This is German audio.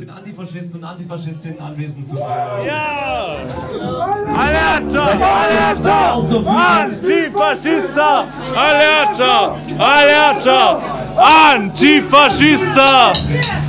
den Antifaschisten und Antifaschistinnen anwesend zu sein. Ja! Allerta! Allerta! Antifaschista! Allerta! Allerta! Antifaschista!